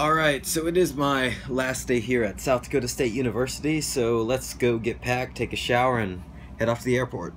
All right, so it is my last day here at South Dakota State University, so let's go get packed, take a shower, and head off to the airport.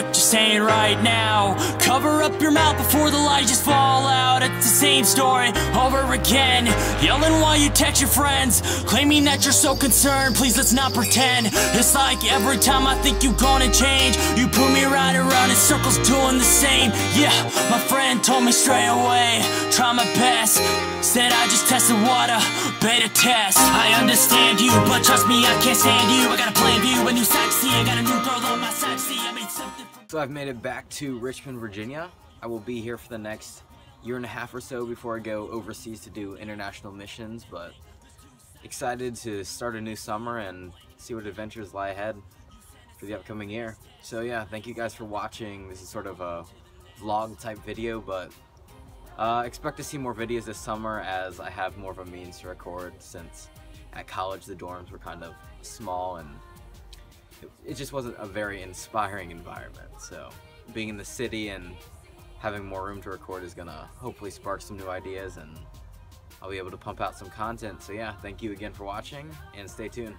What you're saying right now, cover up your mouth before the lies just fall out. It's the same story over again, yelling while you text your friends, claiming that you're so concerned. Please, let's not pretend. It's like every time I think you're gonna change, you pull me right around in circles doing the same. Yeah, my friend told me straight away, try my best. Said I just tested water, beta test. I understand you, but trust me, I can't stand you. I got a plan view, a new sexy, I got a new girl on my side. See, I made something. So I've made it back to Richmond, Virginia. I will be here for the next year and a half or so before I go overseas to do international missions, but excited to start a new summer and see what adventures lie ahead for the upcoming year. So yeah, thank you guys for watching. This is sort of a vlog type video, but expect to see more videos this summer as I have more of a means to record, since at college the dorms were kind of small and it just wasn't a very inspiring environment. So being in the city and having more room to record is gonna hopefully spark some new ideas and I'll be able to pump out some content. So yeah, thank you again for watching and stay tuned.